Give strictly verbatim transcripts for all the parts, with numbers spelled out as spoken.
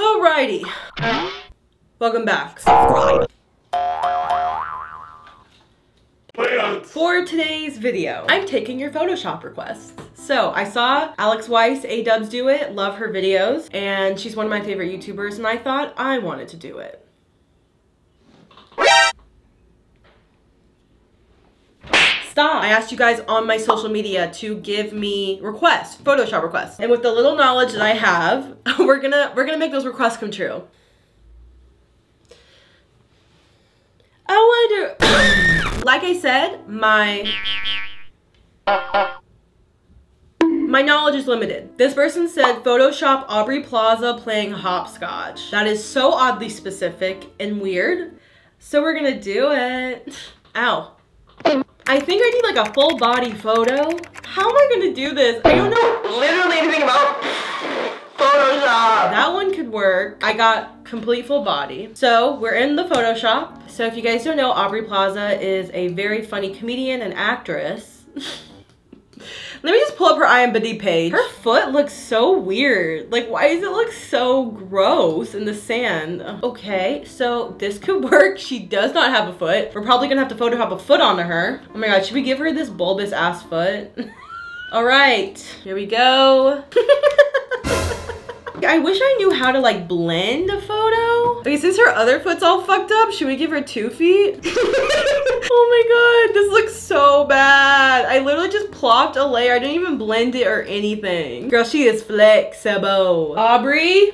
Alrighty. Uh, welcome back. Subscribe. For today's video, I'm taking your Photoshop requests. So I saw Alex Weiss, A-Dubs Do It, love her videos, and she's one of my favorite YouTubers, and I thought I wanted to do it. Stop. I asked you guys on my social media to give me requests, Photoshop requests. And with the little knowledge that I have, we're gonna we're gonna make those requests come true. I wonder. Like I said, my my knowledge is limited. This person said Photoshop Aubrey Plaza playing hopscotch. That is so oddly specific and weird. So we're gonna do it. Ow. I think I need like a full body photo. How am I gonna do this? I don't know literally anything about Photoshop. That one could work. I got complete full body. So we're in the Photoshop. So if you guys don't know, Aubrey Plaza is a very funny comedian and actress. Let me just pull up her IMDb page. Her foot looks so weird. Like, why does it look so gross in the sand? Okay, so this could work. She does not have a foot. We're probably gonna have to Photoshop a foot onto her. Oh my God, should we give her this bulbous ass foot? All right, here we go. I wish I knew how to like blend a photo. Okay, since her other foot's all fucked up, should we give her two feet? Oh my God, this looks so bad. I literally just plopped a layer. I didn't even blend it or anything. Girl, she is flexible. Aubrey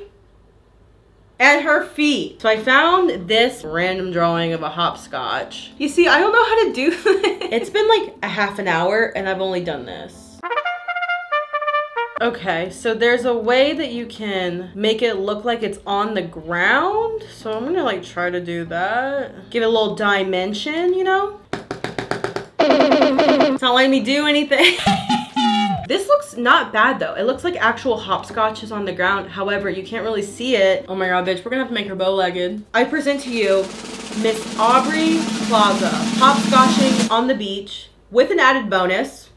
and her feet. So I found this random drawing of a hopscotch. You see, I don't know how to do this. It's been like a half an hour and I've only done this. Okay, so there's a way that you can make it look like it's on the ground. So I'm gonna like try to do that. Give it a little dimension, you know? It's not letting me do anything. This looks not bad though. It looks like actual hopscotch is on the ground. However, you can't really see it. Oh my God, bitch, we're gonna have to make her bow-legged. I present to you Miss Aubrey Plaza, hopscotching on the beach with an added bonus.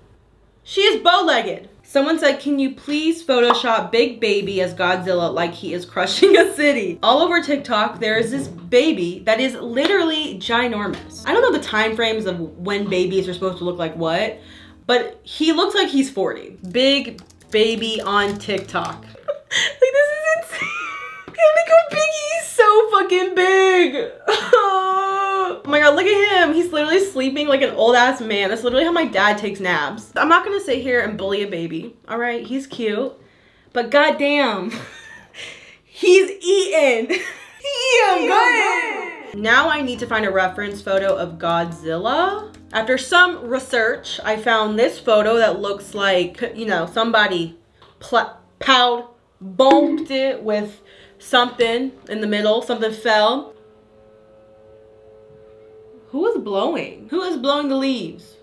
She is bow-legged. Someone said, can you please Photoshop Big Baby as Godzilla like he is crushing a city? All over TikTok, there is this baby that is literally ginormous. I don't know the time frames of when babies are supposed to look like what, but he looks like he's forty. Big Baby on TikTok. Like, this is insane. Look how big he's so fucking big. Oh my God, look at him. He's literally sleeping like an old ass man. That's literally how my dad takes naps. I'm not gonna sit here and bully a baby, all right? He's cute, but goddamn, he's eating. He am good. Now I need to find a reference photo of Godzilla. After some research, I found this photo that looks like, you know, somebody plowed, bumped it with something in the middle, something fell. Who is blowing? Who is blowing the leaves?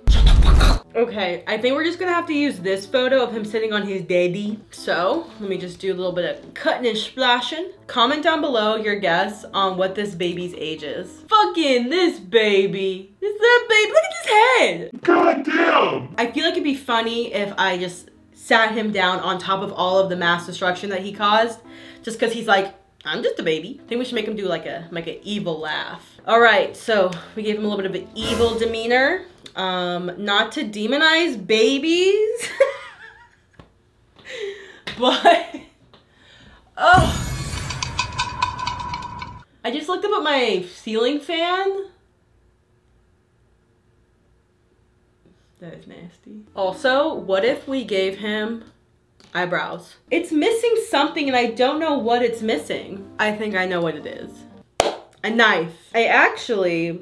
Okay, I think we're just gonna have to use this photo of him sitting on his daddy. So let me just do a little bit of cutting and splashing. Comment down below your guess on what this baby's age is. Fucking this baby. This is that baby. Look at his head. God damn. I feel like it'd be funny if I just sat him down on top of all of the mass destruction that he caused, just cause he's like, I'm just a baby. I think we should make him do like a like an evil laugh. All right, so we gave him a little bit of an evil demeanor. Um, not to demonize babies, but, oh. I just looked up at my ceiling fan. That is nasty. Also, what if we gave him eyebrows? It's missing something and I don't know what it's missing. I think I know what it is. A knife. I actually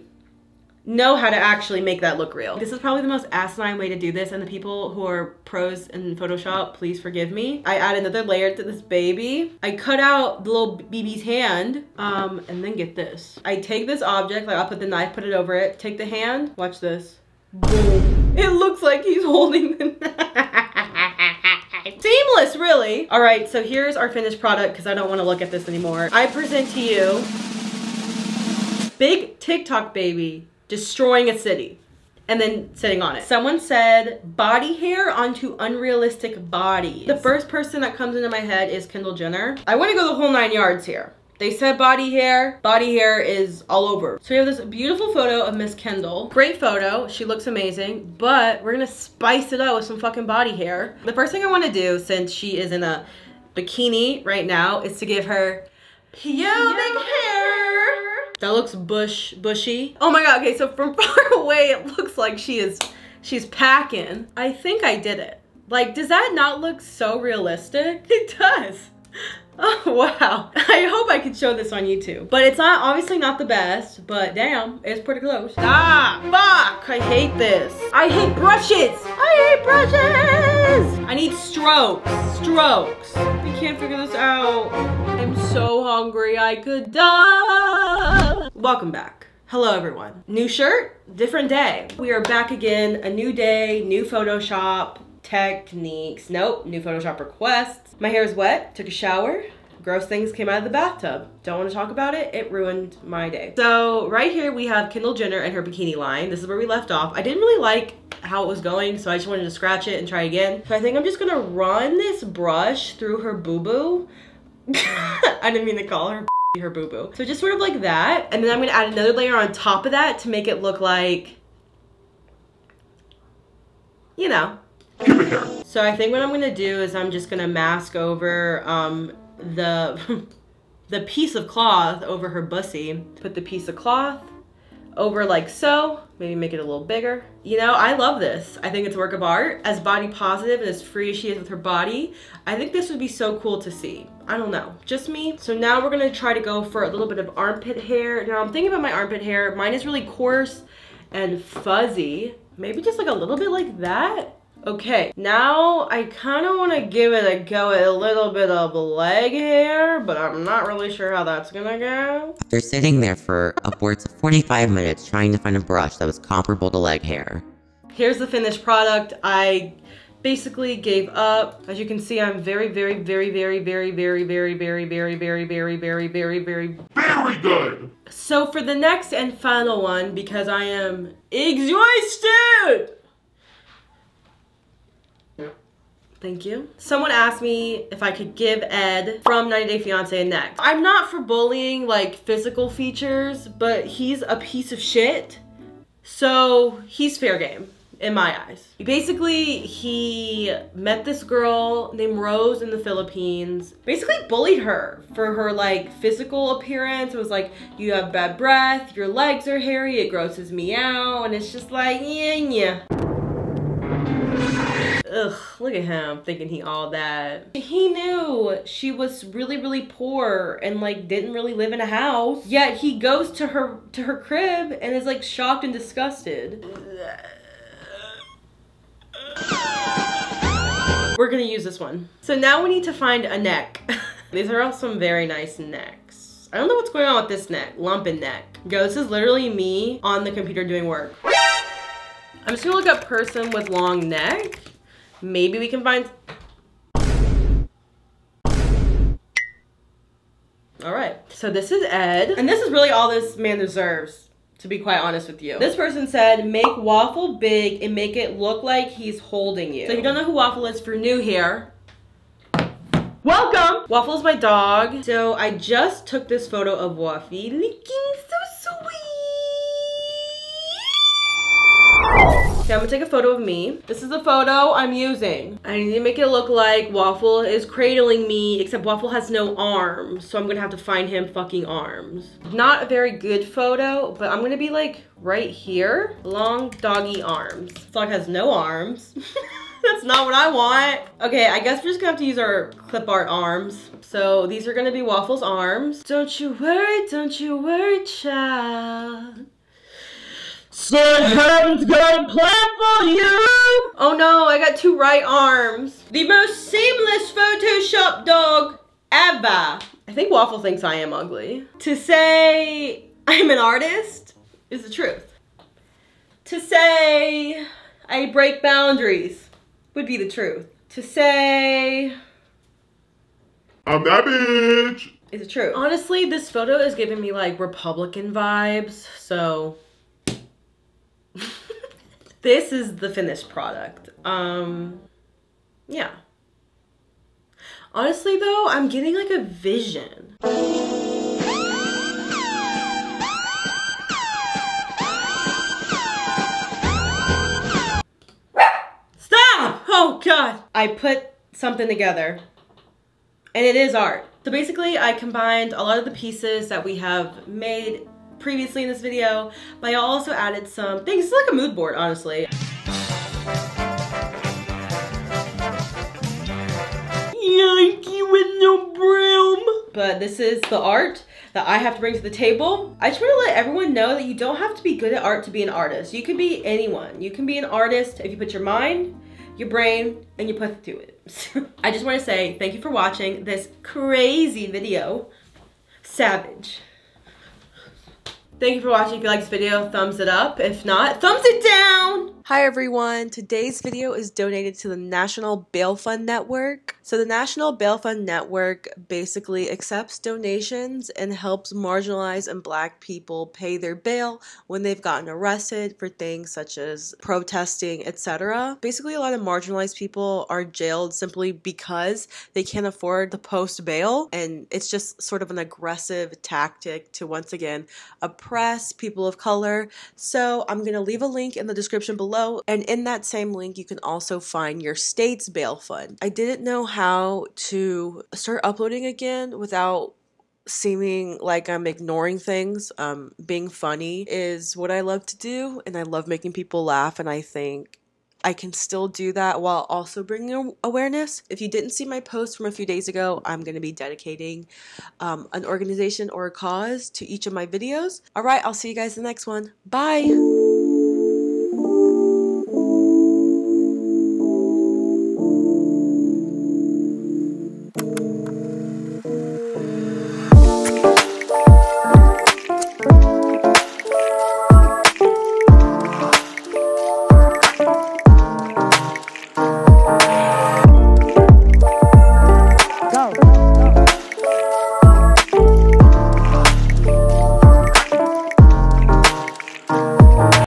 know how to actually make that look real. This is probably the most asinine way to do this, and the people who are pros in Photoshop, please forgive me. I add another layer to this baby. I cut out the little baby's hand, um, and then get this. I take this object, like I'll put the knife, put it over it, take the hand, watch this. Boom. It looks like he's holding the knife. Seamless, really. All right, so here's our finished product because I don't want to look at this anymore. I present to you Big TikTok Baby destroying a city. and then sitting on it. Someone said, body hair onto unrealistic bodies. The first person that comes into my head is Kendall Jenner. I wanna go the whole nine yards here. They said body hair. Body hair is all over. So we have this beautiful photo of Miss Kendall. Great photo. She looks amazing. But we're going to spice it up with some fucking body hair. The first thing I want to do, since she is in a bikini right now, is to give her pubic hair. That looks bush bushy. Oh my god. Okay, so from far away, it looks like she is she's packing. I think I did it. Like, does that not look so realistic? It does. Oh wow, I hope I could show this on YouTube, but it's not obviously not the best, but damn, it's pretty close. Ah, fuck, I hate this. I hate brushes. I hate brushes. I need strokes, strokes. I can't figure this out. I'm so hungry, I could die. Welcome back. Hello everyone. New shirt, different day. We are back again, a new day, new Photoshop techniques. Nope, new Photoshop requests. My hair is wet, took a shower, gross things came out of the bathtub. Don't want to talk about it, it ruined my day. So right here we have Kendall Jenner and her bikini line. This is where we left off. I didn't really like how it was going, so I just wanted to scratch it and try again. So I think I'm just gonna run this brush through her boo-boo. I didn't mean to call her her boo-boo. So just sort of like that, and then I'm gonna add another layer on top of that to make it look like, you know, pubic hair. So I think what I'm gonna do is I'm just gonna mask over um, the the piece of cloth over her bussy. Put the piece of cloth over like so, maybe make it a little bigger. You know, I love this. I think it's a work of art. As body positive and as free as she is with her body, I think this would be so cool to see. I don't know, just me. So now we're gonna try to go for a little bit of armpit hair. Now I'm thinking about my armpit hair. Mine is really coarse and fuzzy. Maybe just like a little bit like that. Okay, now I kind of want to give it a go at a little bit of leg hair, but I'm not really sure how that's gonna go. After sitting there for upwards of forty-five minutes trying to find a brush that was comparable to leg hair. Here's the finished product. I basically gave up. As you can see, I'm very, very, very, very, very, very, very, very, very, very, very, very, very, very, very good. So for the next and final one, because I am exhausted. Thank you. Someone asked me if I could give Ed from ninety day fiance a neck. I'm not for bullying like physical features, but he's a piece of shit. So he's fair game in my eyes. Basically, he met this girl named Rose in the Philippines, basically bullied her for her like physical appearance. It was like, you have bad breath, your legs are hairy, it grosses me out. And it's just like, yeah, yeah. Ugh, look at him thinking he all that. He knew she was really, really poor and like didn't really live in a house. Yet he goes to her to her crib and is like shocked and disgusted. We're gonna use this one. So now we need to find a neck. These are all some very nice necks. I don't know what's going on with this neck, lumpin' neck. Yo, this is literally me on the computer doing work. I'm just gonna look up person with long neck. Maybe we can find... All right, so this is Ed. And this is really all this man deserves, to be quite honest with you. This person said, make Waffle big and make it look like he's holding you. So if you don't know who Waffle is, for new here, welcome! Waffle is my dog. So I just took this photo of Waffle looking so sweet. Okay, I'm gonna take a photo of me. This is the photo I'm using. I need to make it look like Waffle is cradling me, except Waffle has no arms, so I'm gonna have to find him fucking arms. Not a very good photo, but I'm gonna be like right here. Long doggy arms. This dog has no arms. That's not what I want. Okay, I guess we're just gonna have to use our clip art arms. So these are gonna be Waffle's arms. Don't you worry, don't you worry, child. So heaven's gonna plan for you! Oh no, I got two right arms. The most seamless Photoshop dog ever. I think Waffle thinks I am ugly. To say I'm an artist is the truth. To say I break boundaries would be the truth. To say I'm that bitch is the truth. Honestly, this photo is giving me like Republican vibes, so This is the finished product. Um, yeah. Honestly though, I'm getting like a vision. Stop! Oh God. I put something together and it is art. So basically I combined a lot of the pieces that we have made previously in this video, but I also added some things. It's like a mood board, honestly. Yankee with no broom. But this is the art that I have to bring to the table. I just want to let everyone know that you don't have to be good at art to be an artist. You can be anyone. You can be an artist if you put your mind, your brain, and you put through it. I just want to say thank you for watching this crazy video. Savage. Thank you for watching. If you like this video, thumbs it up. If not, thumbs it down! Hi everyone! Today's video is donated to the National Bail Fund Network. So the National Bail Fund Network basically accepts donations and helps marginalized and black people pay their bail when they've gotten arrested for things such as protesting, et cetera. Basically, a lot of marginalized people are jailed simply because they can't afford the post bail, and it's just sort of an aggressive tactic to once again oppress people of color. So I'm gonna leave a link in the description below, and in that same link you can also find your state's bail fund. I didn't know how to start uploading again without seeming like I'm ignoring things. Um, being funny is what I love to do, and I love making people laugh, and I think I can still do that while also bringing awareness. If you didn't see my post from a few days ago, I'm going to be dedicating um, an organization or a cause to each of my videos. All right, I'll see you guys in the next one. Bye!